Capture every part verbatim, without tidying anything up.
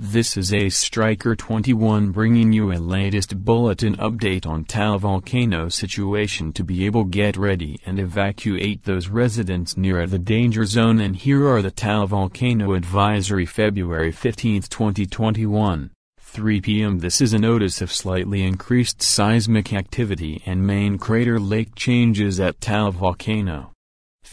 This is Ace Striker twenty-one bringing you a latest bulletin update on Taal volcano situation to be able get ready and evacuate those residents near the danger zone, and here are the Taal volcano advisory February fifteenth twenty twenty-one, three p m This is a notice of slightly increased seismic activity and main crater lake changes at Taal volcano.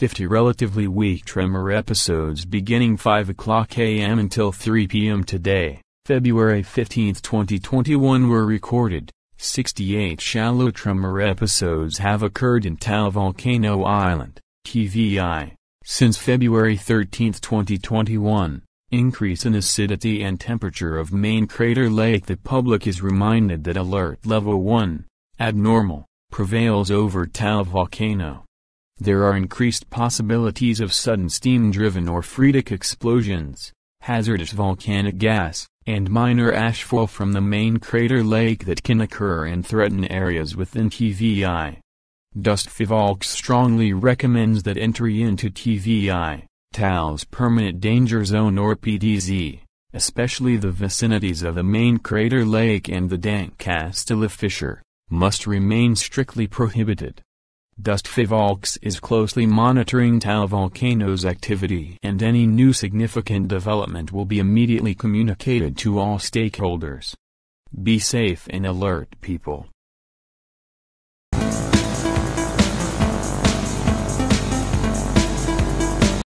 fifty relatively weak tremor episodes beginning five o'clock a m until three p m today, February fifteenth twenty twenty-one were recorded. sixty-eight shallow tremor episodes have occurred in Taal Volcano Island, T V I, since February thirteenth twenty twenty-one. Increase in acidity and temperature of main crater lake. The public is reminded that alert level one, abnormal, prevails over Taal Volcano. There are increased possibilities of sudden steam-driven or freatic explosions, hazardous volcanic gas, and minor ashfall from the main crater lake that can occur and threaten areas within T V I. DOST-PHIVOLCS strongly recommends that entry into T V I, Taal's Permanent Danger Zone or P D Z, especially the vicinities of the main crater lake and the Daang Kastila fissure, must remain strictly prohibited. DOST-PHIVOLCS is closely monitoring Taal Volcano's activity, and any new significant development will be immediately communicated to all stakeholders. Be safe and alert, people.